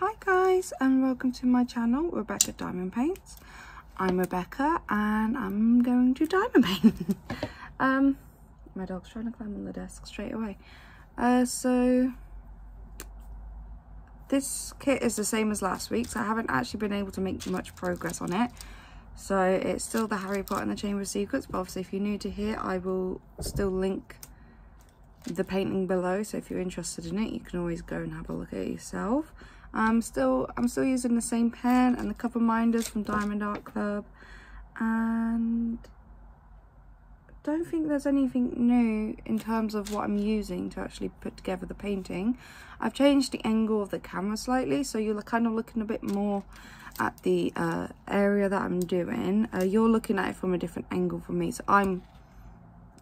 Hi guys and welcome to my channel, Rebecca Diamond Paints. I'm Rebecca and I'm going to diamond paint. My dog's trying to climb on the desk straight away. So this kit is the same as last week's. I haven't actually been able to make much progress on it. So it's still the Harry Potter and the Chamber of Secrets, but obviously if you're new to here, I will still link the painting below. So if you're interested in it, you can always go and have a look at it yourself. I'm still using the same pen and the cover binders from Diamond Art Club, and I don't think there's anything new in terms of what I'm using to actually put together the painting. I've changed the angle of the camera slightly, so you're kind of looking a bit more at the area that I'm doing. You're looking at it from a different angle from me, so I'm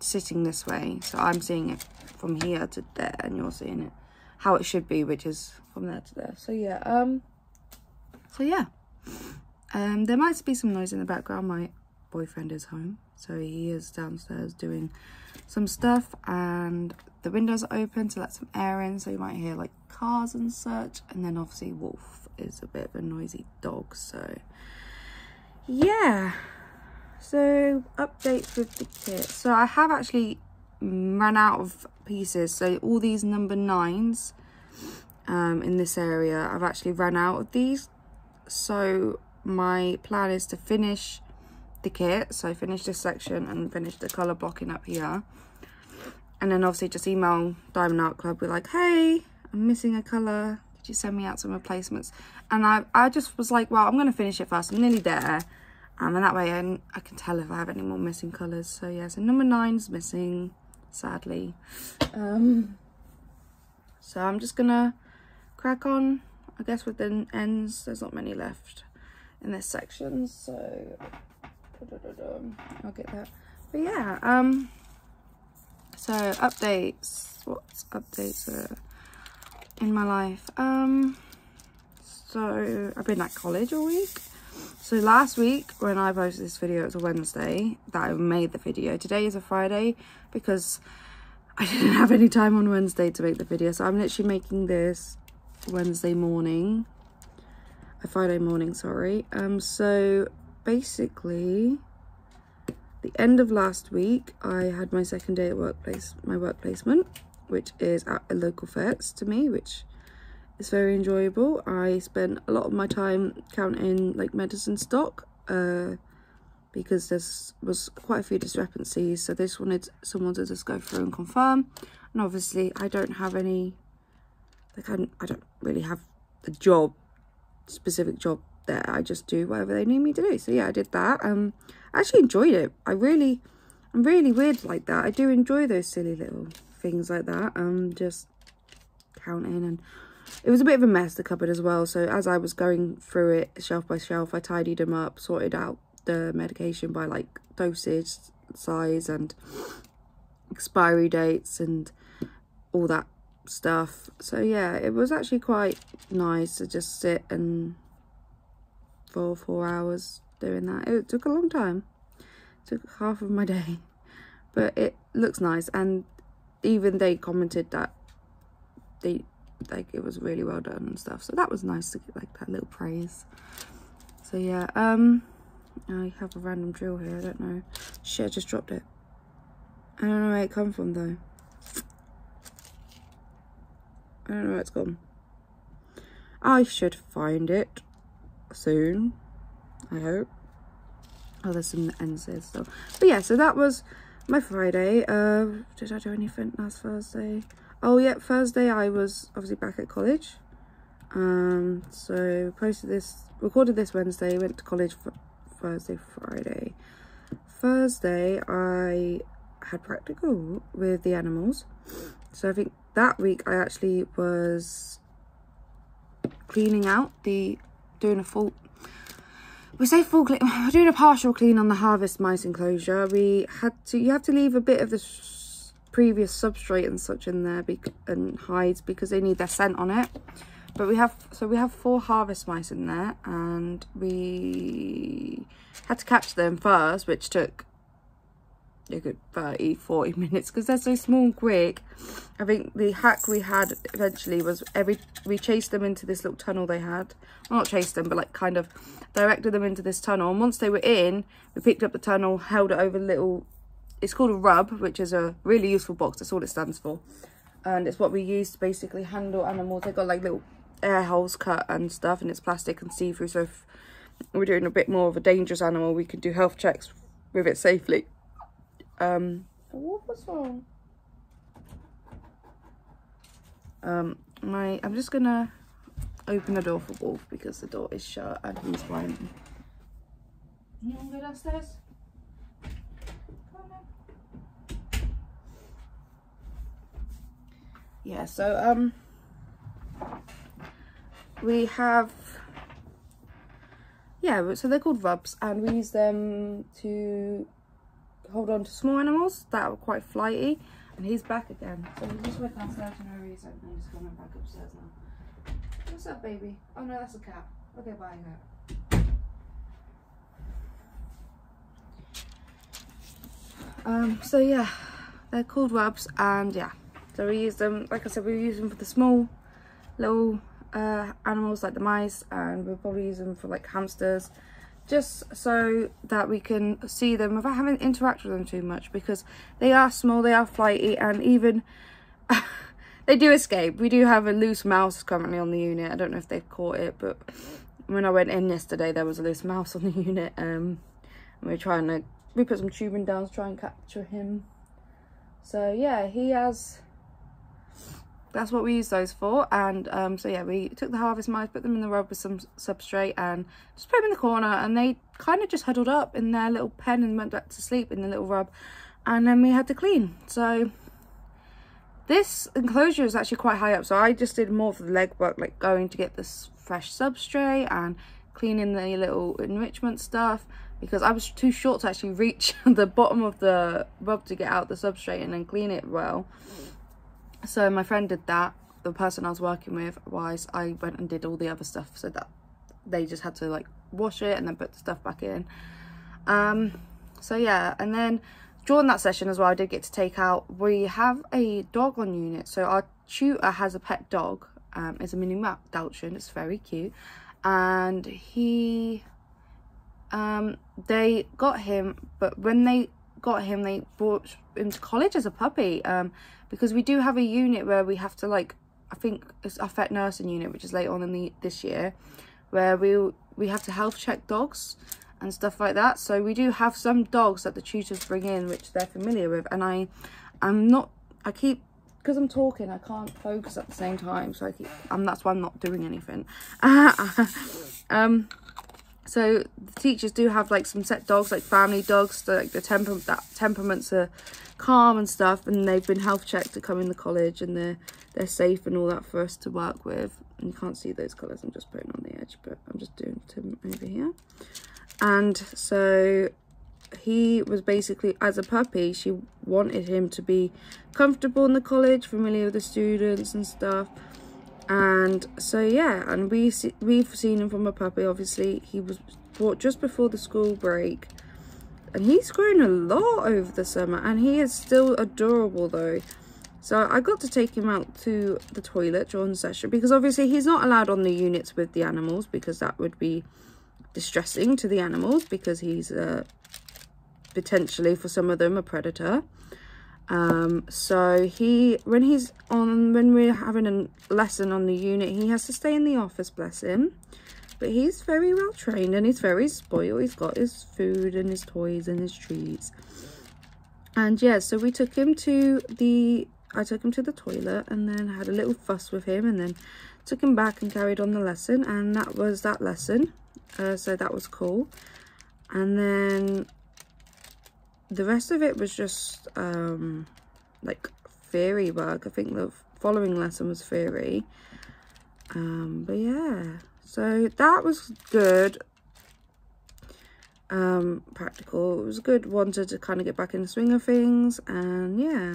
sitting this way, so I'm seeing it from here to there, and you're seeing it how it should be, which is from there to there. So yeah, there might be some noise in the background. My boyfriend is home, so he is downstairs doing some stuff, and the windows are open to let some air in, so you might hear like cars and such. And then obviously Wolf is a bit of a noisy dog, so yeah. So updates with the kit. So I have actually ran out of pieces, so all these number 9s in this area, I've actually ran out of these. So my plan is to finish the kit, so finish this section and finish the color blocking up here, and then obviously just email Diamond Art Club, be like, hey, I'm missing a color, could you send me out some replacements? And I just was like, well, I'm gonna finish it first, I'm nearly there, and that way I can tell if I have any more missing colors. So yeah, so number 9's missing, sadly. So I'm just gonna crack on, I guess, with the ends. There's not many left in this section, so I'll get that. But yeah, so updates, are in my life. So I've been at college all week. So last week when I posted this video, it was a Wednesday that I made the video. Today is a Friday because I didn't have any time on Wednesday to make the video. So I'm literally making this Wednesday morning, a Friday morning, sorry. So basically the end of last week, I had my second day at my work placement, which is at a local fest to me, which it's very enjoyable. I spent a lot of my time counting like medicine stock because there was quite a few discrepancies, so they just wanted someone to just go through and confirm. And obviously I don't have any, like I don't really have a specific job there. I just do whatever they need me to do. So yeah, I did that. I actually enjoyed it. I'm really weird like that. I do enjoy those silly little things like that. Just counting, and it was a bit of a mess, the cupboard as well. So as I was going through it shelf by shelf, I tidied them up, sorted out the medication by like dosage, size and expiry dates and all that stuff. So yeah, it was actually quite nice to just sit and for 4 hours doing that. It took a long time. It took half of my day, but it looks nice. And even they commented that they like it was really well done and stuff, so that was nice to get like that little praise. So yeah, I have a random drill here, I don't know, shit, I just dropped it, I don't know where it come from though, I don't know where it's gone. I should find it soon, I hope. Oh, there's some NCS stuff. But yeah, so that was my Friday. Did I do anything last Thursday? Oh yeah, Thursday I was obviously back at college. So recorded this Wednesday, went to college Thursday, Friday. Thursday I had practical with the animals. So I think that week I actually was cleaning out doing a partial clean on the harvest mice enclosure. You have to leave a bit of the previous substrate and such in there and hides because they need their scent on it. But we have 4 harvest mice in there, and we had to catch them first, which took a good 30-40 minutes because they're so small and quick. I think the hack we had eventually was we chased them into this little tunnel they had. Well, not chased them, but like kind of directed them into this tunnel. And once they were in, we picked up the tunnel, held it over a little, it's called a rub, which is a really useful box. That's all it stands for. And it's what we use to basically handle animals. They've got like little air holes cut and stuff, and it's plastic and see-through. So if we're doing a bit more of a dangerous animal, we can do health checks with it safely. What's wrong? I'm just gonna open the door for Wolf because the door is shut and he's blind. You wanna go downstairs? Come on then. Yeah, so we have, yeah, so they're called rubs, and we use them to hold on to small animals that are quite flighty. And he's back again, so he just went downstairs for no reason. I'm just going back upstairs now. What's up, baby? Oh no, that's a cat. Okay, bye, cat. So yeah, they're called rubs, and yeah, so we use them, like I said, we use them for the small little animals like the mice, and we'll probably use them for like hamsters, just so that we can see them without having to interact with them too much, because they are small, they are flighty, and even they do escape. We do have a loose mouse currently on the unit. I don't know if they've caught it, but when I went in yesterday, there was a loose mouse on the unit. And we're trying to, we put some tubing down to try and capture him. So yeah, he has, that's what we use those for. And so yeah, we took the harvest mice, put them in the rub with some substrate, and just put them in the corner, and they kind of just huddled up in their little pen and went back to sleep in the little rub. And then we had to clean. So this enclosure is actually quite high up, so I just did more of the legwork, like going to get this fresh substrate and cleaning the little enrichment stuff, because I was too short to actually reach the bottom of the rub to get out the substrate and then clean it well. So my friend did that, the person I was working with, wise, I went and did all the other stuff, so that they just had to like wash it and then put the stuff back in. So yeah, and then during that session as well, I did get to take out, we have a dog on unit, so our tutor has a pet dog. It's a mini Dachshund, it's very cute, and he, they got him, but when they got him, they brought him to college as a puppy, because we do have a unit where we have to, like, I think it's our vet nursing unit, which is later on in the this year, where we have to health check dogs and stuff like that. So we do have some dogs that the tutors bring in which they're familiar with, and I keep because I'm talking, I can't focus at the same time, so I keep, that's why I'm not doing anything. So the teachers do have like some set dogs, like family dogs, so, like the temperaments are calm and stuff, and they've been health checked to come in the college, and they're safe and all that for us to work with. And you can't see those colours I'm just putting on the edge, but I'm just doing them over here. And so he was basically, as a puppy, she wanted him to be comfortable in the college, familiar with the students and stuff. And so yeah, and we've seen him from a puppy. Obviously he was bought just before the school break, and he's grown a lot over the summer, and he is still adorable though. So I got to take him out to the toilet during session, because obviously he's not allowed on the units with the animals, because that would be distressing to the animals, because he's potentially for some of them a predator. So he, when we're having a lesson on the unit, he has to stay in the office, bless him. But he's very well trained, and he's very spoiled. He's got his food and his toys and his treats. And yeah, so we took him to the, I took him to the toilet, and then had a little fuss with him, and then took him back and carried on the lesson. And that was that lesson. So that was cool. And then the rest of it was just like theory work. I think the following lesson was theory. But yeah, so that was good. Practical. It was good. Wanted to kind of get back in the swing of things, and yeah.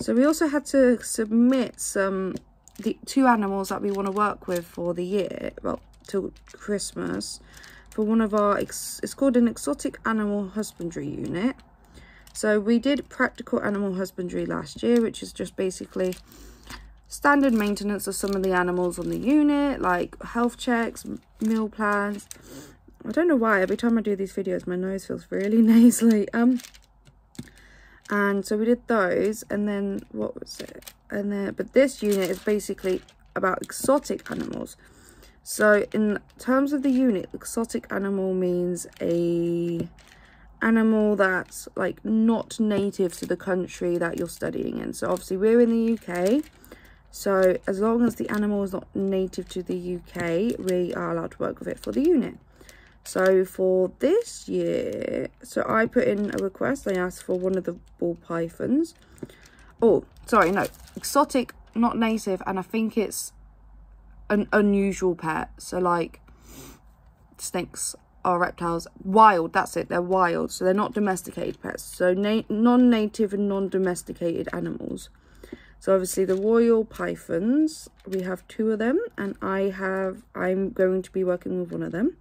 So we also had to submit the two animals that we want to work with for the year, well, till Christmas, for one of our, it's called an exotic animal husbandry unit. So we did practical animal husbandry last year, which is just basically standard maintenance of some of the animals on the unit, like health checks, meal plans. I don't know why every time I do these videos my nose feels really nasally. And so we did those, and then what was it? And then, but this unit is basically about exotic animals. So in terms of the unit, exotic animal means a animal that's like not native to the country that you're studying in. So obviously we're in the UK, so as long as the animal is not native to the UK, we are allowed to work with it for the unit. So for this year, so I put in a request. I asked for one of the ball pythons. Oh, sorry, no, exotic, not native, and I think it's an unusual pet. So like snakes are reptiles, wild, that's it, they're wild, so they're not domesticated pets. So non-native and non-domesticated animals. So obviously the royal pythons, we have two of them, and I'm going to be working with one of them.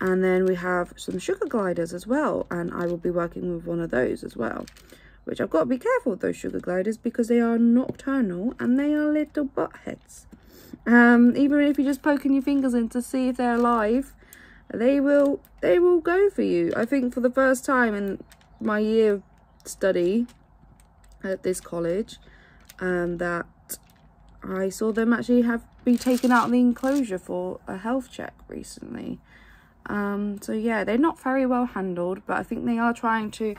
And then we have some sugar gliders as well, and I will be working with one of those as well, which I've got to be careful with those sugar gliders because they are nocturnal and they are little buttheads. Even if you're just poking your fingers in to see if they're alive, they will go for you. I think for the first time in my year of study at this college, that I saw them actually be taken out of the enclosure for a health check recently. So yeah, they're not very well handled, but I think they are trying to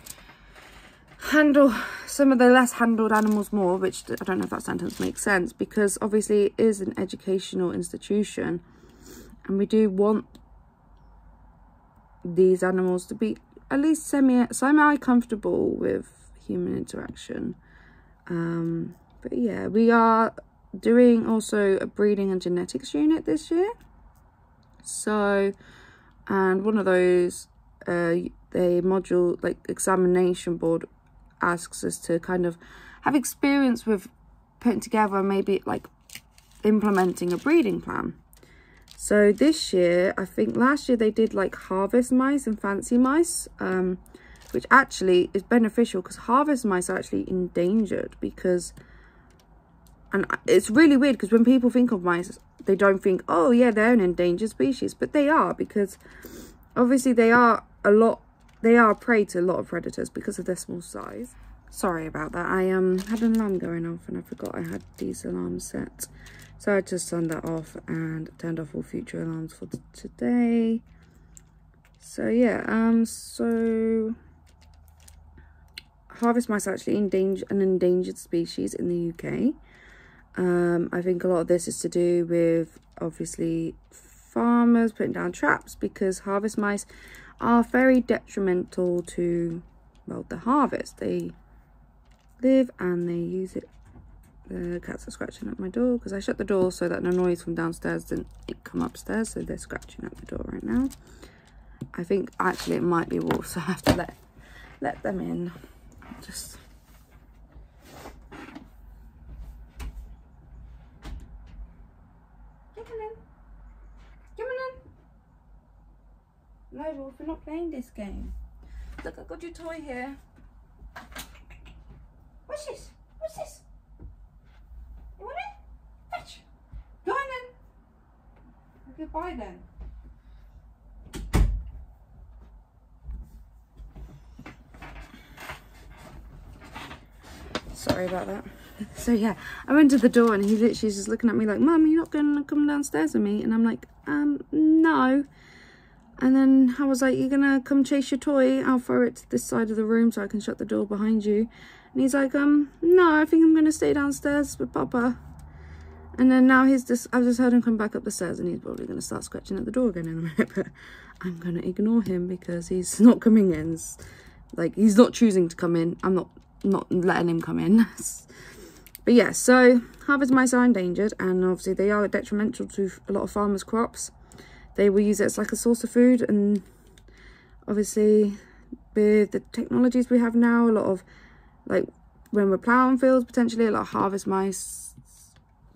handle some of the less handled animals more, which I don't know if that sentence makes sense, because obviously it is an educational institution and we do want these animals to be at least semi comfortable with human interaction. But yeah, we are doing also a breeding and genetics unit this year. So, and one of those, the module, like examination board, asks us to kind of have experience with putting together, maybe like implementing a breeding plan. So this year, I think last year they did like harvest mice and fancy mice, which actually is beneficial because harvest mice are actually endangered because, and it's really weird because when people think of mice, they don't think, oh yeah, they're an endangered species, but they are, because obviously they are prey to a lot of predators because of their small size. Sorry about that, I had an alarm going off and I forgot I had these alarms set, so I just turned that off and turned off all future alarms for today. So yeah, so harvest mice are actually an endangered species in the UK. I think a lot of this is to do with obviously farmers putting down traps, because harvest mice are very detrimental to, well, the harvest. They live and they use it. The cats are scratching at my door because I shut the door so that no noise from downstairs didn't come upstairs, so they're scratching at the door right now. I think actually it might be wolves, so I have to let them in. Just no, Wolf, we're not playing this game. Look, I've got your toy here. What's this? What's this? You want it? Fetch! Go on then! Goodbye then. Sorry about that. So yeah, I went to the door and he literally is just looking at me like, Mum, you're not going to come downstairs with me? And I'm like, no. And then I was like, you're going to come chase your toy? I'll throw it to this side of the room so I can shut the door behind you. And he's like, no, I think I'm going to stay downstairs with Papa. And then now I've just heard him come back up the stairs and he's probably going to start scratching at the door again in a minute. But I'm going to ignore him because he's not coming in. It's like, he's not choosing to come in. I'm not letting him come in. But yeah, so harvest mice are endangered and obviously they are detrimental to a lot of farmers' crops. They will use it as like a source of food, and obviously with the technologies we have now, a lot of, like when we're ploughing fields, potentially a lot of harvest mice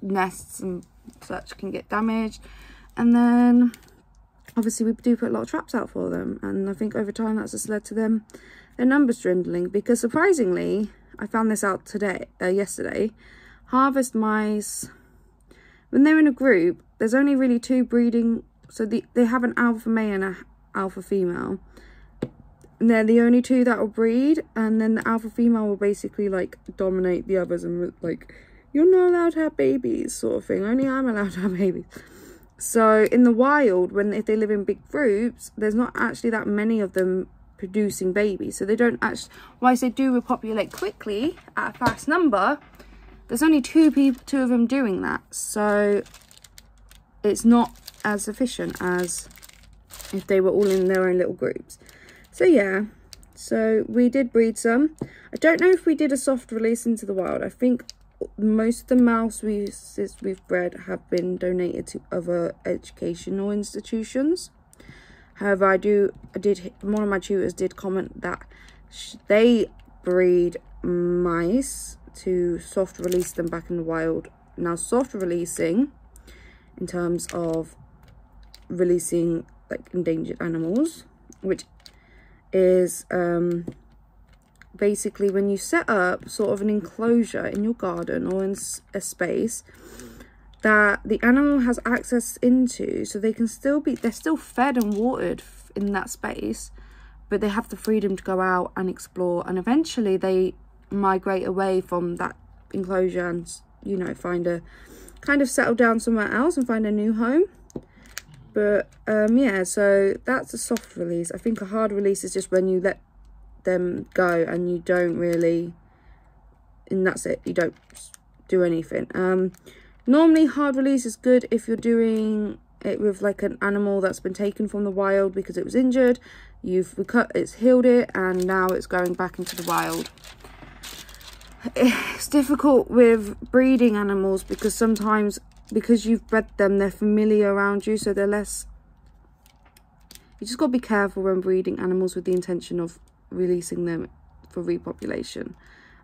nests and such can get damaged. And then obviously we do put a lot of traps out for them, and I think over time that's just led to them their numbers dwindling, because surprisingly, I found this out today, yesterday, harvest mice, when they're in a group, there's only really two breeding, so they have an alpha male and an alpha female, and they're the only two that will breed, and then the alpha female will basically like dominate the others and like, you're not allowed to have babies sort of thing, only I'm allowed to have babies. So in the wild, if they live in big groups, there's not actually that many of them producing babies, so they don't actually, whilst they do repopulate quickly at a fast number, there's only two of them doing that, so it's not as efficient as if they were all in their own little groups. So yeah, so we did breed some. I don't know if we did a soft release into the wild. I think most of the mouse we've bred have been donated to other educational institutions. However, one of my tutors did comment that they breed mice to soft release them back in the wild. Now, soft releasing in terms of releasing like endangered animals, which is basically when you set up sort of an enclosure in your garden or in a space that the animal has access into, so they can still be, they're still fed and watered in that space, but they have the freedom to go out and explore, and eventually they migrate away from that enclosure and, you know, settle down somewhere else and find a new home. But yeah, so that's a soft release. I think a hard release is just when you let them go and you don't really, and that's it, you don't do anything. Normally hard release is good if you're doing it with like an animal that's been taken from the wild because it was injured, it's healed it, and now it's going back into the wild. It's difficult with breeding animals because sometimes, because you've bred them, they're familiar around you, so they're less, you just got to be careful when breeding animals with the intention of releasing them for repopulation.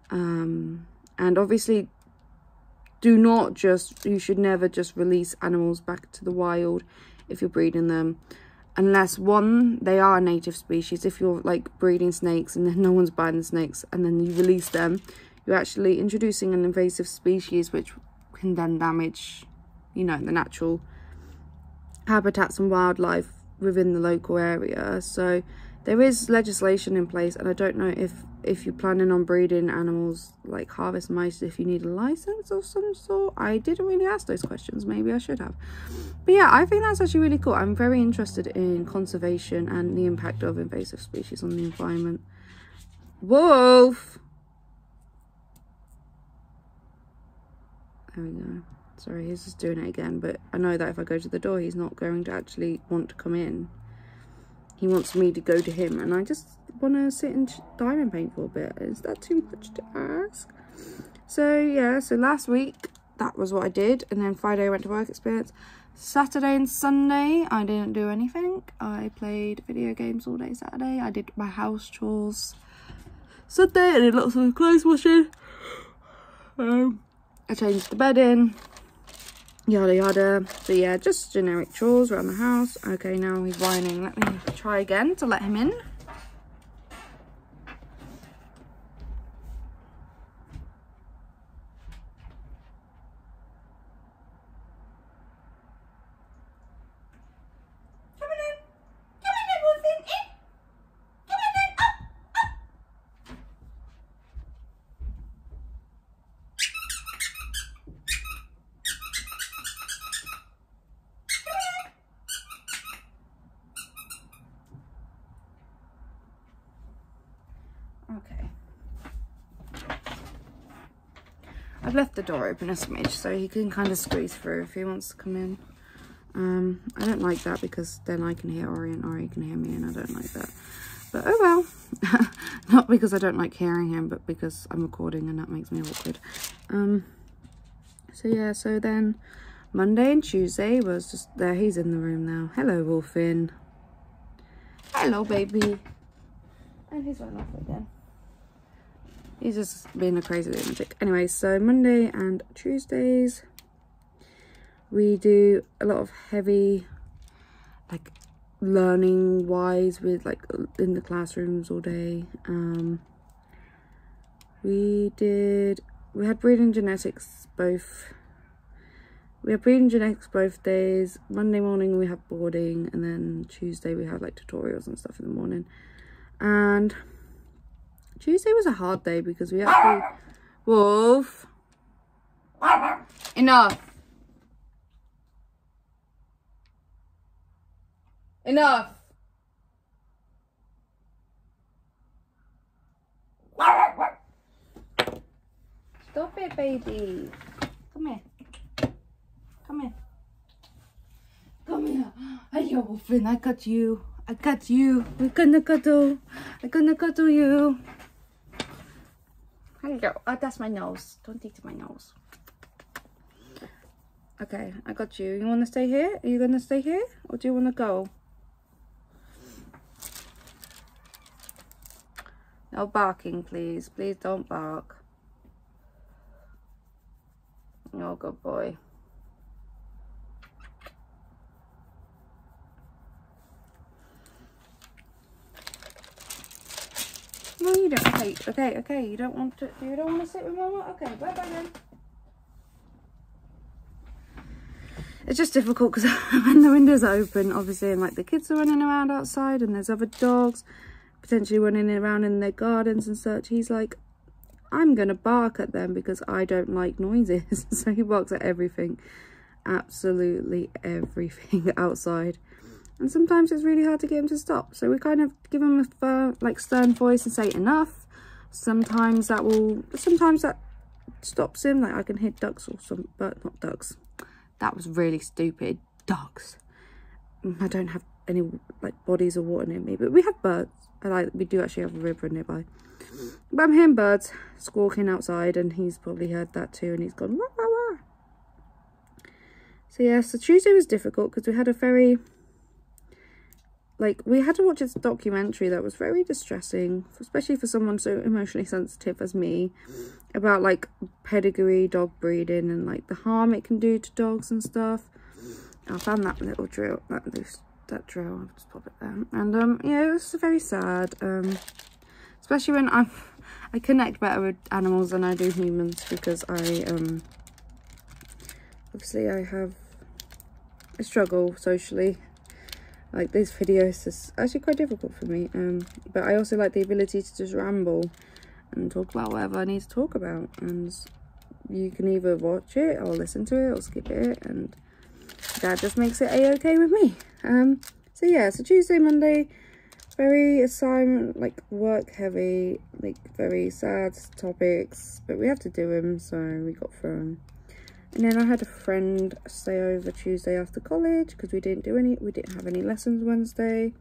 And obviously you should never just release animals back to the wild if you're breeding them, unless one, they are a native species. If you're like breeding snakes and then no one's buying the snakes and then you release them, you're actually introducing an invasive species which can then damage, you know, the natural habitats and wildlife within the local area. So there is legislation in place, and I don't know if you're planning on breeding animals like harvest mice, if you need a license of some sort. I didn't really ask those questions, maybe I should have. But yeah, I think that's actually really cool. I'm very interested in conservation and the impact of invasive species on the environment. Wolf! There we go. Sorry, he's just doing it again, but I know that if I go to the door, he's not going to actually want to come in. He wants me to go to him, and I just want to sit and diamond paint for a bit. Is that too much to ask? So yeah, so last week that was what I did, and then Friday I went to work experience. Saturday and Sunday I didn't do anything. I played video games all day Saturday. I did my house chores Sunday. I did lots of clothes washing. I changed the bed in. Yada yada. But yeah, just generic chores around the house. Okay, now he's whining. Let me try again to let him in. I've left the door open a smidge so he can kind of squeeze through if he wants to come in. I don't like that because then I can hear Ori and Ori can hear me, and I don't like that. But oh well. Not because I don't like hearing him, but because I'm recording and that makes me awkward. So yeah, so then Monday and Tuesday was just there. He's in the room now. Hello, Wolfin. Hello, baby. And he's run off again. He's just being a crazy lunatic. Anyway, so Monday and Tuesdays, we do a lot of heavy, like learning wise with like in the classrooms all day. We had breed and genetics both. We have breed and genetics both days. Monday morning we have boarding, and then Tuesday we have like tutorials and stuff in the morning. And Tuesday was a hard day because we actually... Wolf! Enough! Enough! Stop it, baby. Come here. Come here. Come here. Hiya, Wolfin. I got you. I got you. We're gonna cuddle. I'm gonna cuddle you. Hello. Oh, that's my nose. Don't eat my nose. Okay, I got you. You wanna stay here? Are you gonna stay here? Or do you wanna go? No barking, please. Please don't bark. Oh, good boy. No, you don't. Okay, okay, okay. You don't want to sit with Mama? Okay, bye bye then. It's just difficult because when the windows are open, obviously, and like the kids are running around outside, and there's other dogs potentially running around in their gardens and such. He's like, I'm gonna bark at them because I don't like noises. So he barks at everything, absolutely everything outside. And sometimes it's really hard to get him to stop. So we kind of give him a like stern voice and say enough. Sometimes that stops him. Like I can hear ducks or but not ducks. That was really stupid. Ducks. I don't have any like bodies or water near me, but we have birds. We do actually have a river nearby. But I'm hearing birds squawking outside, and he's probably heard that too, and he's gone wah wah wah. So yeah, so Tuesday was difficult because we had a very... Like, we had to watch this documentary that was very distressing, especially for someone so emotionally sensitive as me, about, like, pedigree, dog breeding, and, like, the harm it can do to dogs and stuff. I found that little drill, that drill, I'll just pop it there. And, yeah, it was very sad, especially when I connect better with animals than I do humans, because obviously I struggle socially. Like, this video is actually quite difficult for me, but I also like the ability to just ramble and talk about whatever I need to talk about, and you can either watch it or listen to it or skip it, and that just makes it a-okay with me. So yeah, so Tuesday, Monday, very assignment, like work heavy, like very sad topics, but we have to do them, so we got through them. And then I had a friend stay over Tuesday after college because we didn't have any lessons Wednesday.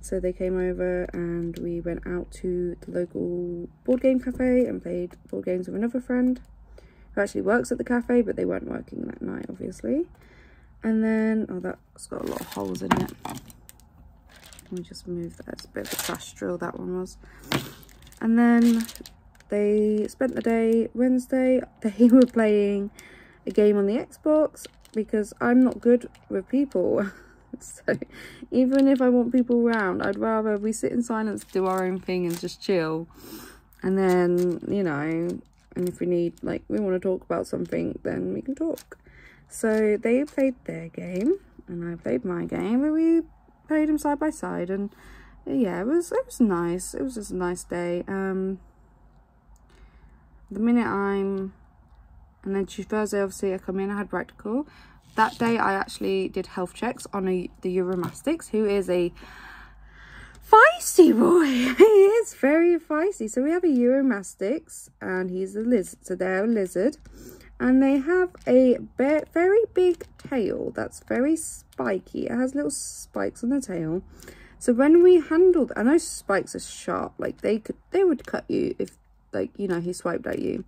So they came over and we went out to the local board game cafe and played board games with another friend who actually works at the cafe, but they weren't working that night, obviously. And then, oh, that's got a lot of holes in it. Let me just move that. It's a bit of a trash drill, that one was. And then they spent the day Wednesday, they were playing a game on the Xbox because I'm not good with people. So even if I want people around, I'd rather we sit in silence, do our own thing and just chill. And then, you know, and if we need, like, we want to talk about something, then we can talk. So they played their game and I played my game, and we played them side by side, and yeah, it was nice. It was just a nice day. The minute and then Thursday, obviously, I come in, I had practical. That day, I actually did health checks on the Uromastyx, who is a feisty boy. He is very feisty. So we have a Uromastyx, and he's a lizard. So they're a lizard. And they have a very big tail that's very spiky. It has little spikes on the tail. So when we handled... I know spikes are sharp. Like, they would cut you if, like, you know, he swiped at you.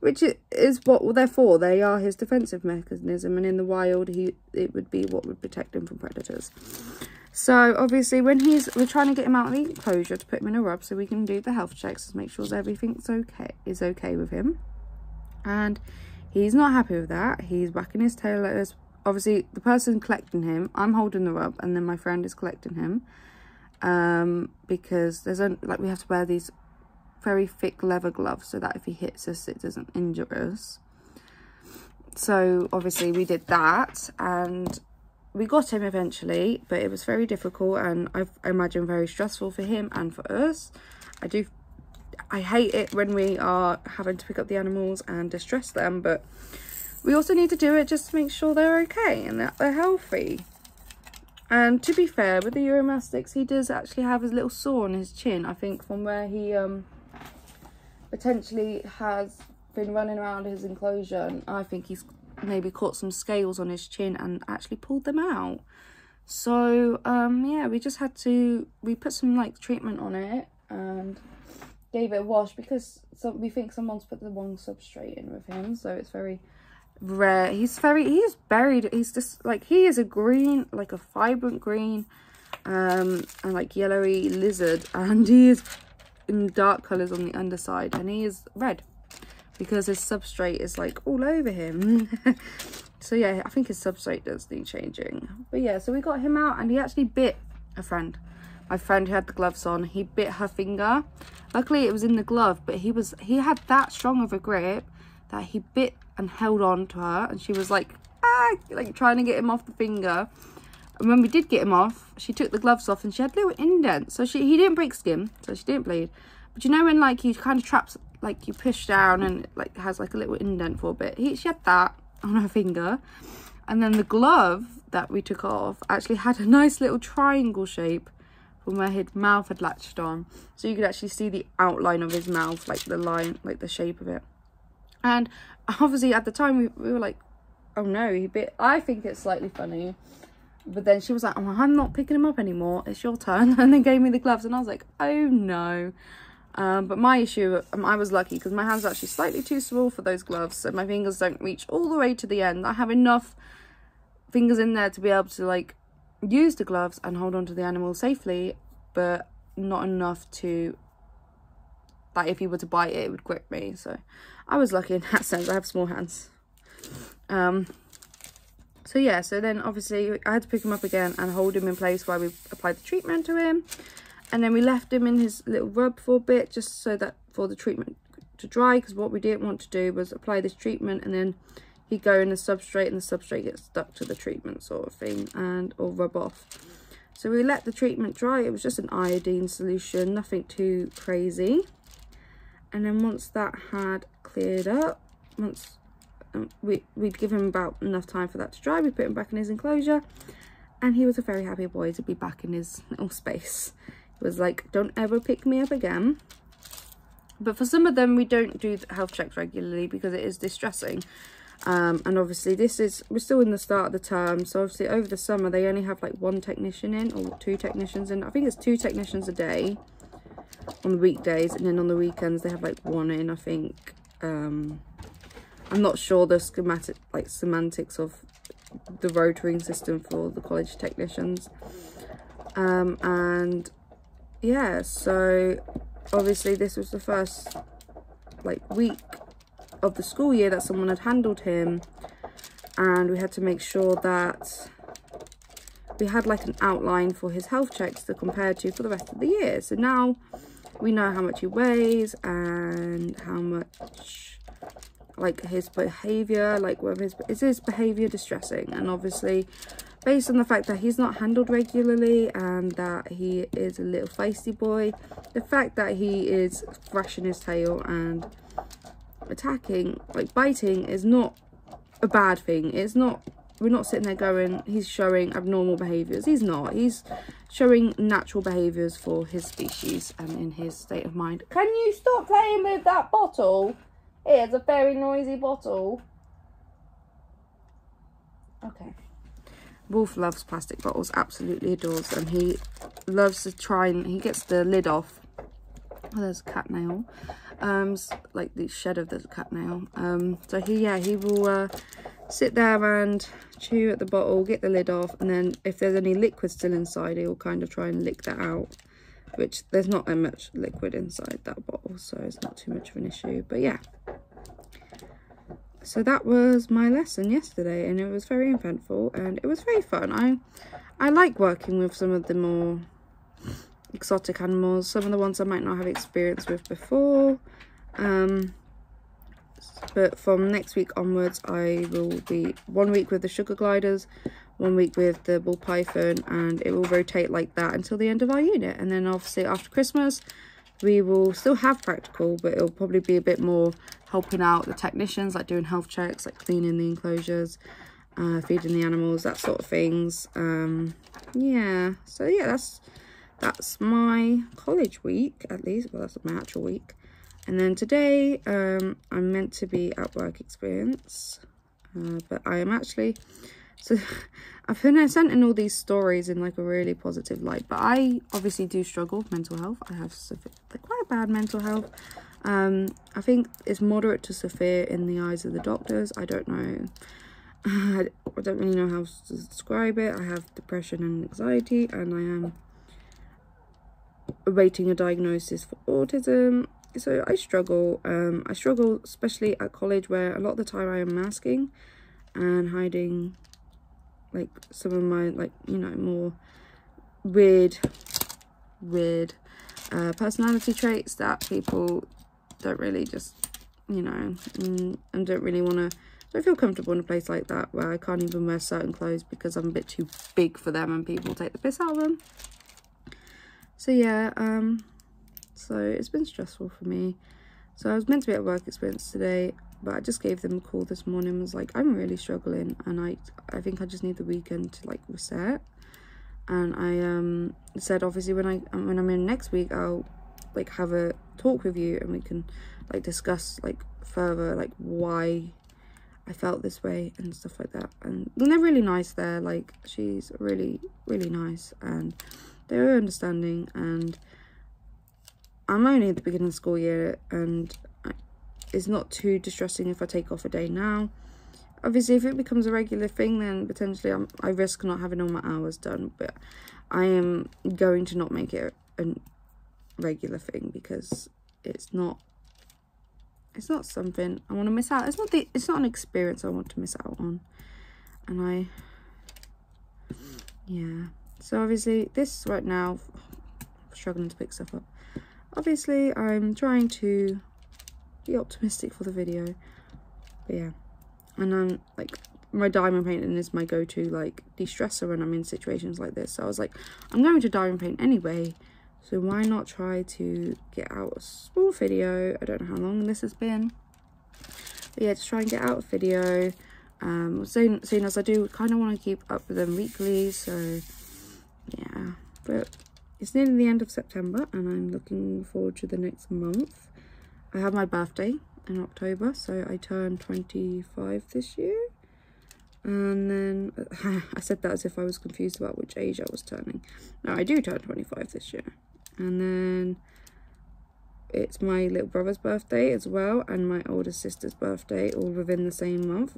Which is what they're for. They are his defensive mechanism, and in the wild, it would be what would protect him from predators. So obviously, we're trying to get him out of the enclosure to put him in a rub, so we can do the health checks to make sure that everything's okay with him. And he's not happy with that. He's whacking his tail at us obviously the person collecting him, I'm holding the rub and then my friend is collecting him, because there's only, like, we have to wear these very thick leather gloves so that if he hits us it doesn't injure us. So obviously we did that and we got him eventually, but it was very difficult and I imagine very stressful for him and for us. I hate it when we are having to pick up the animals and distress them, but we also need to do it just to make sure they're okay and that they're healthy. And to be fair, with the Uromastyx, he does actually have his little sore on his chin, I think, from where he potentially has been running around his enclosure, and I think he's maybe caught some scales on his chin and actually pulled them out. So yeah, we just had to, we put some like treatment on it and gave it a wash, because we think someone's put the wrong substrate in with him, so it's very rare. He's just like, he is a green, like a vibrant green and like yellowy lizard, and he is in dark colors on the underside and he is red because his substrate is like all over him. So yeah, I think his substrate does need changing. But yeah, so we got him out and he actually bit a friend. My friend who had the gloves on, he bit her finger. Luckily it was in the glove, but he had that strong of a grip that he bit and held on to her, and she was like, ah, like trying to get him off the finger. And when we did get him off, she took the gloves off and she had little indents. So he didn't break skin, so she didn't bleed. But you know when like you kind of traps, like you push down and it like has like a little indent for a bit. She had that on her finger. And then the glove that we took off actually had a nice little triangle shape from where his mouth had latched on. So you could actually see the outline of his mouth, like the line, like the shape of it. And obviously at the time we were like, oh no, he bit. I think it's slightly funny. But then she was like, oh, I'm not picking him up anymore. It's your turn. And then gave me the gloves and I was like, oh no. But my issue, I was lucky because my hand's actually slightly too small for those gloves. So my fingers don't reach all the way to the end. I have enough fingers in there to be able to like use the gloves and hold on to the animal safely. But not enough to, like if he were to bite it, it would grip me. So I was lucky in that sense. I have small hands. So yeah, so then obviously I had to pick him up again and hold him in place while we applied the treatment to him. And then we left him in his little rub for a bit, just so that for the treatment to dry, because what we didn't want to do was apply this treatment and then he'd go in the substrate and the substrate gets stuck to the treatment sort of thing and or rub off. So we let the treatment dry. It was just an iodine solution, nothing too crazy. And then once that had cleared up, once we'd give him about enough time for that to dry, we put him back in his enclosure and he was a very happy boy to be back in his little space. Was like, don't ever pick me up again. But for some of them we don't do health checks regularly because it is distressing, and obviously we're still in the start of the term, so obviously over the summer they only have like one technician in or two technicians in. I think it's two technicians a day on the weekdays, and then on the weekends they have like one in, I think. I'm not sure the semantics of the rotating system for the college technicians. And yeah, so obviously this was the first like week of the school year that someone had handled him, and we had to make sure that we had like an outline for his health checks to compare to for the rest of the year. So now we know how much he weighs and how much like his behavior, like whether is his behavior distressing, and obviously based on the fact that he's not handled regularly and that he is a little feisty boy, the fact that he is thrashing his tail and attacking, like biting, is not a bad thing. It's not, we're not sitting there going, he's showing abnormal behaviours. He's not. He's showing natural behaviours for his species and in his state of mind. Can you stop playing with that bottle? It is a very noisy bottle. Okay. Wolf loves plastic bottles, absolutely adores them. He loves to try and he gets the lid off. Oh, there's a cat nail, like the shed of the cat nail. So he will sit there and chew at the bottle, get the lid off, and then if there's any liquid still inside, he'll kind of try and lick that out, which there's not that much liquid inside that bottle, so it's not too much of an issue. But yeah, So that was my lesson yesterday, and it was very eventful and it was very fun. I like working with some of the more exotic animals, some of the ones I might not have experience with before. But from next week onwards, I will be 1 week with the sugar gliders, 1 week with the ball python, and it will rotate like that until the end of our unit. And then obviously after Christmas, we will still have practical, but it'll probably be a bit more helping out the technicians, like doing health checks, like cleaning the enclosures, feeding the animals, that sort of things. Yeah, so yeah, that's my college week, at least. Well, that's my actual week. And then today, I'm meant to be at work experience, but I am actually... So I've been sent in all these stories in like a really positive light, but I obviously do struggle with mental health. I have quite a bad mental health. I think it's moderate to severe in the eyes of the doctors. I don't know. I don't really know how to describe it. I have depression and anxiety, and I am awaiting a diagnosis for autism. So I struggle. I struggle especially at college, where a lot of the time I am masking and hiding like some of my, like, you know, more weird personality traits that people don't really just, you know, and don't feel comfortable in a place like that, where I can't even wear certain clothes because I'm a bit too big for them and people take the piss out of them. So yeah, so it's been stressful for me. So I was meant to be at work experience today, but I just gave them a call this morning and was like, I'm really struggling, and I think I just need the weekend to like reset. And I said, obviously when I'm in next week, I'll like have a talk with you and we can like discuss like further like why I felt this way and stuff like that. And they're really nice there, like she's really nice and they're understanding. And I'm only at the beginning of the school year, and it's not too distressing if I take off a day now. Obviously, if it becomes a regular thing, then potentially I risk not having all my hours done, but I am going to not make it a regular thing because it's not something I want to miss out. It's not an experience I want to miss out on. And yeah. So obviously this right now, I'm struggling to pick stuff up. Obviously I'm trying to be optimistic for the video, but yeah. And I'm like, my diamond painting is my go-to like de-stressor when I'm in situations like this, so I was like, I'm going to diamond paint anyway, so why not try to get out a small video. I don't know how long this has been, but yeah, just try and get out a video. Seeing as I do kind of want to keep up with them weekly, so yeah. But it's nearly the end of September and I'm looking forward to the next month. I have my birthday in October, so I turned 25 this year. And then I said that as if I was confused about which age I was turning. No, I do turn 25 this year. And then it's my little brother's birthday as well, and my older sister's birthday, all within the same month.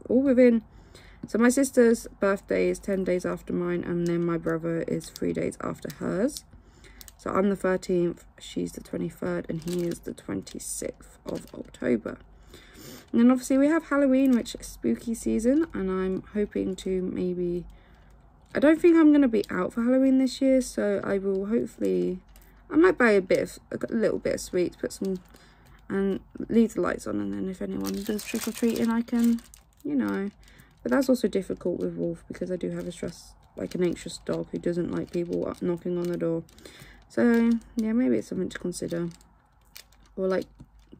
So my sister's birthday is 10 days after mine, and then my brother is 3 days after hers. So I'm the 13th, she's the 23rd, and he is the 26th of October. And then obviously we have Halloween, which is spooky season, and I'm hoping to maybe... I don't think I'm going to be out for Halloween this year, so I will hopefully... I might buy a little bit of sweets, put some... and leave the lights on, and then if anyone does trick-or-treating, I can, you know... But that's also difficult with Wolf, because I do have a an anxious dog who doesn't like people knocking on the door. So yeah, maybe it's something to consider, or like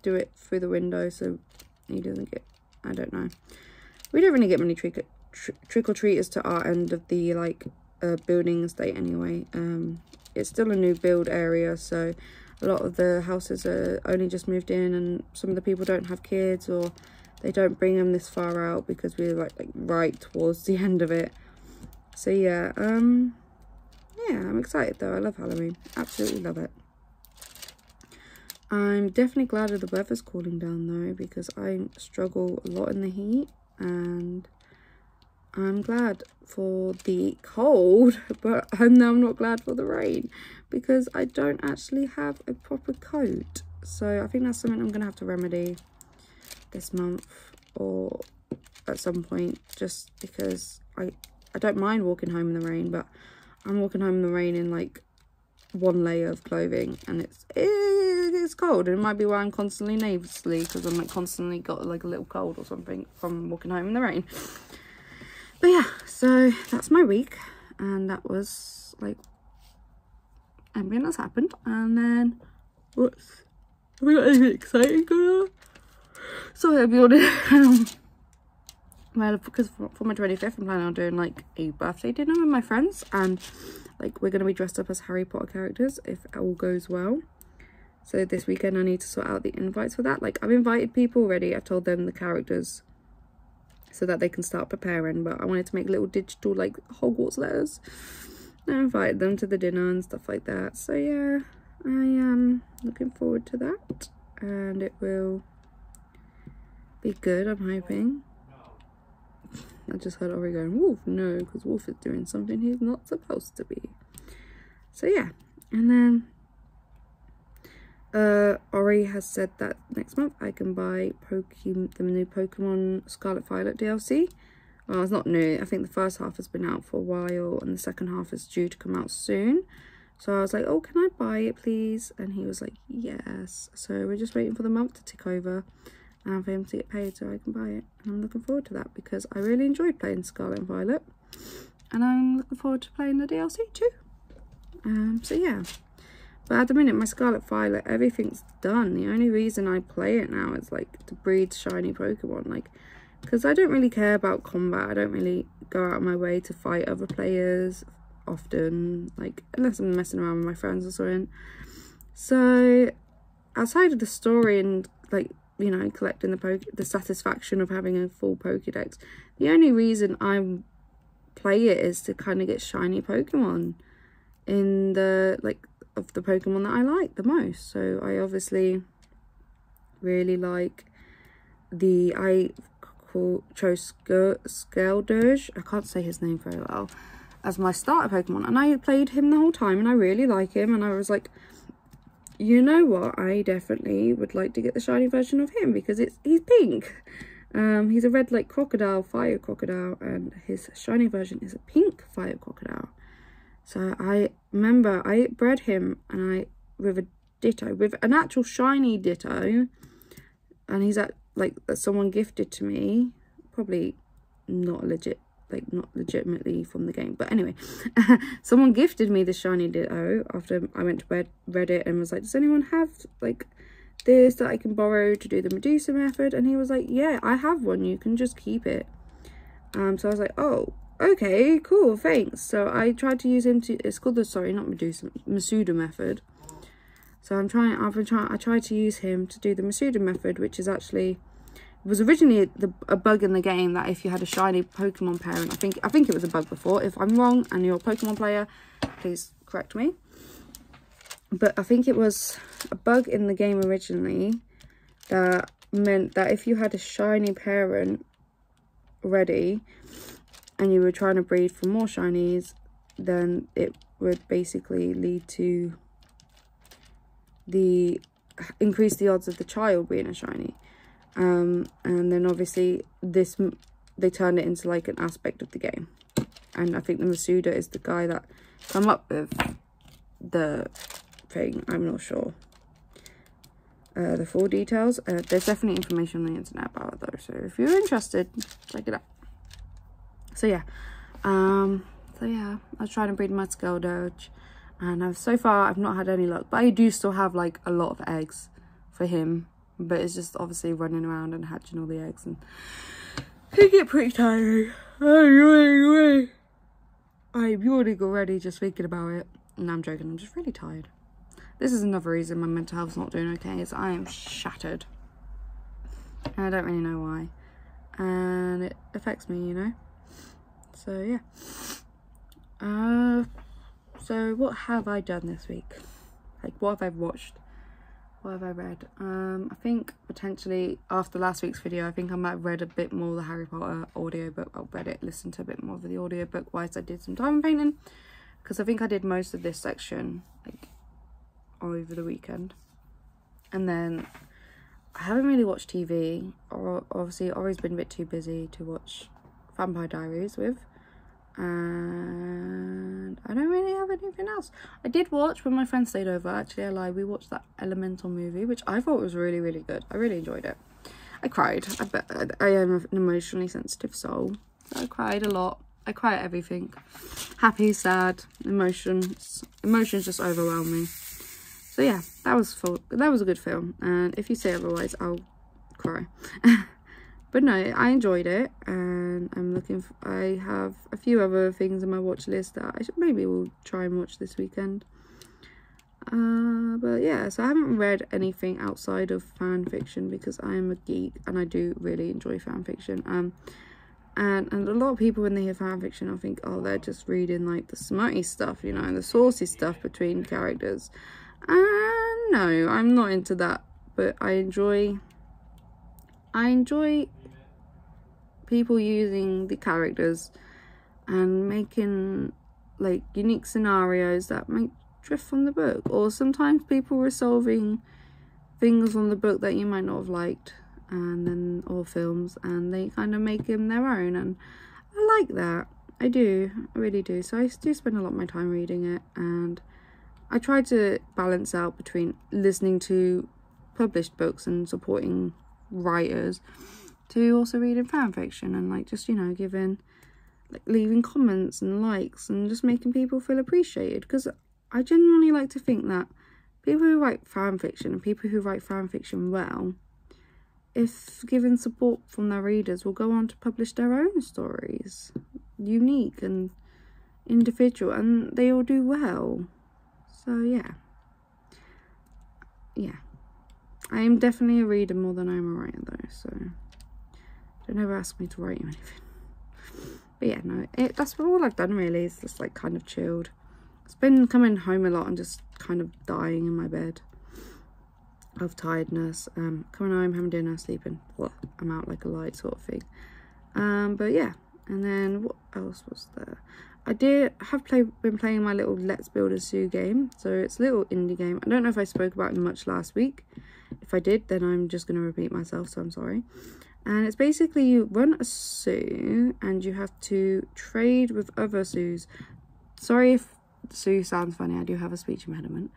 do it through the window so he doesn't get... I don't know, we don't really get many trick-or-treaters to our end of the like building estate anyway. It's still a new build area, so a lot of the houses are only just moved in, and some of the people don't have kids, or they don't bring them this far out because we're like right towards the end of it. So yeah, yeah, I'm excited though. I love Halloween, absolutely love it. I'm definitely glad that the weather's cooling down though, because I struggle a lot in the heat, and I'm glad for the cold, but I'm not glad for the rain, because I don't actually have a proper coat. So I think that's something I'm gonna have to remedy this month, or at some point, just because I don't mind walking home in the rain, but I'm walking home in the rain in like one layer of clothing, and it's cold, and it might be why I'm constantly nasally, because I'm like constantly got like a little cold or something from walking home in the rain. But yeah, so that's my week, and that was like everything that's happened. And then whoops, have we got anything exciting going on? Sorry, I'll be honest. Well, because for my 25th I'm planning on doing like a birthday dinner with my friends, and like we're going to be dressed up as Harry Potter characters if all goes well. So this weekend I need to sort out the invites for that. Like I've invited people already, I've told them the characters so that they can start preparing, but I wanted to make little digital like Hogwarts letters. I invited them to the dinner and stuff like that. So yeah, I am looking forward to that, and it will be good, I'm hoping. I just heard Ori going, Wolf, no, because Wolf is doing something he's not supposed to be. So yeah, and then Ori has said that next month I can buy the new Pokemon Scarlet Violet DLC. Well, it's not new. I think the first half has been out for a while, and the second half is due to come out soon. So I was like, oh, can I buy it, please? And he was like, yes. So we're just waiting for the month to tick over and for him to get paid so I can buy it. And I'm looking forward to that, because I really enjoyed playing Scarlet and Violet, and I'm looking forward to playing the DLC too. So yeah, but at the minute my Scarlet Violet, everything's done. The only reason I play it now is like to breed shiny Pokemon, like because I don't really care about combat. I don't really go out of my way to fight other players often, like unless I'm messing around with my friends or something. So outside of the story and like, you know, collecting the satisfaction of having a full Pokédex, the only reason I play it is to kind of get shiny Pokemon in the like of the Pokemon that I like the most. So I obviously really like the I chose Skeldurge, I can't say his name very well, as my starter Pokemon, and I played him the whole time and I really like him, and I was like, you know what, I definitely would like to get the shiny version of him, because he's pink. He's a red like crocodile, fire crocodile, and his shiny version is a pink fire crocodile. So I remember I bred him and with a Ditto, with an actual shiny Ditto, and he's at like that someone gifted to me, probably not legit, like not legitimately from the game, but anyway, someone gifted me the shiny Ditto after I went to bed, read it, and was like, does anyone have like this that I can borrow to do the Masuda method? And he was like, yeah, I have one, you can just keep it. So I was like, oh, okay, cool, thanks. So I tried to use him to, it's called the, sorry, not Masuda method. So I tried to use him to do the Masuda method, which is actually, it was originally a bug in the game that if you had a shiny Pokemon parent, I think it was a bug before. If I'm wrong and you're a Pokemon player, please correct me. But I think it was a bug in the game originally that meant that if you had a shiny parent ready and you were trying to breed for more shinies, then it would basically lead to increase the odds of the child being a shiny. And then obviously they turned it into like an aspect of the game, and I think the Masuda is the guy that come up with the thing. I'm not sure the full details. There's definitely information on the internet about it though, so if you're interested, check it out. So yeah, I was trying to breed my Skeldurge, and so far I've not had any luck, but I do still have like a lot of eggs for him. But it's just obviously running around and hatching all the eggs, and they get pretty tiring. I'm yawning already just thinking about it. And I'm joking, I'm just really tired. This is another reason my mental health's not doing okay, is I am shattered. And I don't really know why. And it affects me, you know. So yeah. So what have I done this week? Like, what have I watched? What have I read? I think potentially after last week's video, I think I might have read a bit more of the Harry Potter audiobook. I'll read it, listen to a bit more of the audiobook whilst I did some diamond painting, because I think I did most of this section like over the weekend. And then I haven't really watched TV, or obviously Ori's been a bit too busy to watch Vampire Diaries with, and I don't really have anything else. I did watch, when my friend stayed over, actually I lied, we watched that Elemental movie, which I thought was really, really good. I really enjoyed it. I cried. I am an emotionally sensitive soul. So I cried a lot. I cry at everything. Happy, sad, emotions. Emotions just overwhelm me. So yeah, that was a good film. And if you say otherwise, I'll cry. But no, I enjoyed it, and I'm looking for, I have a few other things on my watch list that I should maybe will try and watch this weekend. But yeah, so I haven't read anything outside of fan fiction because I am a geek and I do really enjoy fan fiction. And a lot of people when they hear fan fiction, I think, oh, they're just reading like the smutty stuff, you know, and the saucy stuff between characters. And no, I'm not into that, but I enjoy people using the characters and making like unique scenarios that might drift from the book, or sometimes people resolving things on the book that you might not have liked, and then or films, and they kind of make them their own, and I like that. I do, I really do. So I do spend a lot of my time reading it, and I try to balance out between listening to published books and supporting writers to also reading fan fiction, and like just, you know, giving, like, leaving comments and likes and just making people feel appreciated, because I genuinely like to think that people who write fan fiction, and people who write fan fiction well, if given support from their readers, will go on to publish their own stories, unique and individual, and they all do well. So yeah, I am definitely a reader more than I'm a writer though, so don't ever ask me to write you anything. But yeah, no, that's all I've done really, is just like kind of chilled. It's been coming home a lot and just kind of dying in my bed of tiredness. Coming home, having dinner, sleeping. Blah, I'm out like a light sort of thing. But yeah, and then what else was there? I have been playing my little Let's Build a Zoo game. So it's a little indie game. I don't know if I spoke about it much last week. If I did, then I'm just going to repeat myself, so I'm sorry. And it's basically you run a zoo and you have to trade with other zoos. Sorry if zoo sounds funny, I do have a speech impediment.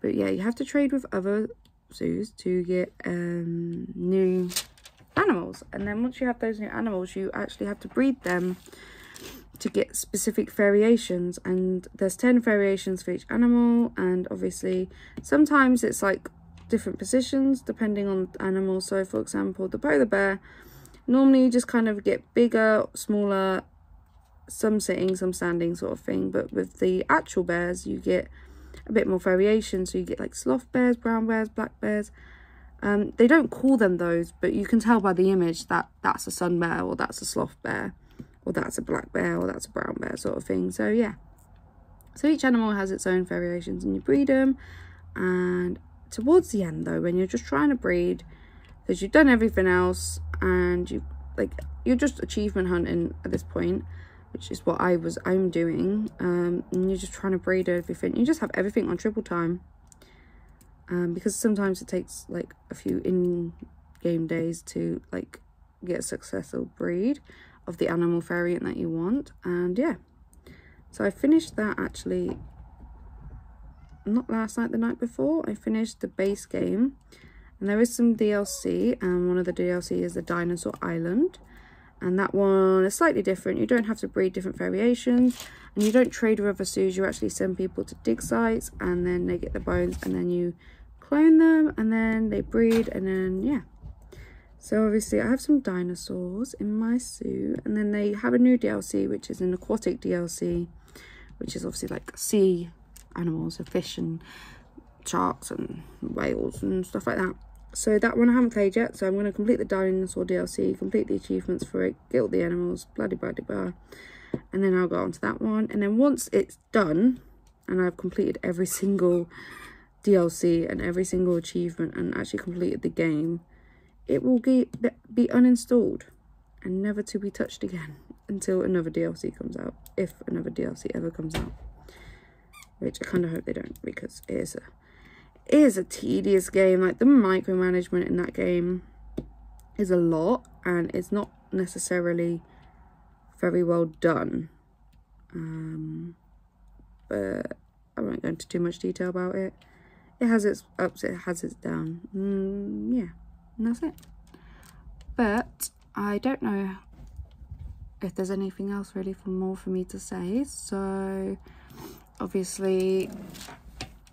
But yeah, you have to trade with other zoos to get new animals. And then once you have those new animals, you actually have to breed them to get specific variations, and there's 10 variations for each animal, and obviously sometimes it's like different positions depending on the animal. So for example, the polar bear, normally you just kind of get bigger, smaller, some sitting, some standing sort of thing, but with the actual bears you get a bit more variation, so you get like sloth bears, brown bears, black bears. They don't call them those, but you can tell by the image that that's a sun bear, or that's a sloth bear, or that's a black bear, or that's a brown bear sort of thing. So yeah, so each animal has its own variations and you breed them. And towards the end though, when you're just trying to breed, because you've done everything else and you like, you're just achievement hunting at this point, which is what I'm doing. And you're just trying to breed everything. You just have everything on triple time. Because sometimes it takes like a few in-game days to like get a successful breed of the animal variant that you want. And yeah, so I finished that actually not last night, the night before. I finished the base game, and there is some DLC, and one of the DLC is the Dinosaur Island, and that one is slightly different. You don't have to breed different variations, and you don't trade with other zoos. You actually send people to dig sites, and then they get the bones, and then you clone them, and then they breed, and then yeah. So obviously I have some dinosaurs in my zoo, and then they have a new DLC, which is an aquatic DLC, which is obviously like sea animals, so fish and sharks and whales and stuff like that. So that one I haven't played yet, so I'm going to complete the dinosaur DLC, complete the achievements for it, get all the animals, blah-de-blah-de-blah, and then I'll go on to that one. And then once it's done, and I've completed every single DLC and every single achievement and actually completed the game, it will be uninstalled and never to be touched again until another DLC comes out, if another DLC ever comes out, which I kind of hope they don't, because it is is a tedious game. Like, the micromanagement in that game is a lot, and it's not necessarily very well done. But I won't go into too much detail about it. It has its ups, it has its downs. Yeah, and that's it. But I don't know if there's anything else really for me to say. So obviously,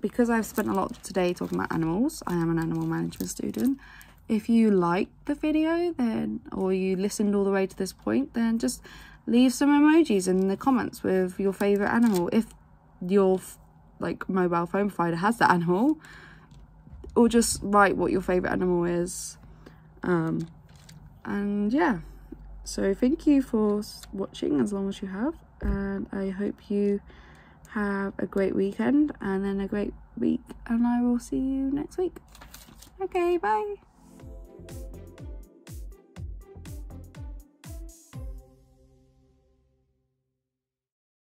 because I've spent a lot today talking about animals, I am an animal management student. If you liked the video, then, or you listened all the way to this point, then just leave some emojis in the comments with your favourite animal. If your like mobile phone provider has that animal, or just write what your favourite animal is. And yeah, so thank you for watching as long as you have, and I hope you have a great weekend and then a great week, and I will see you next week. Okay, bye.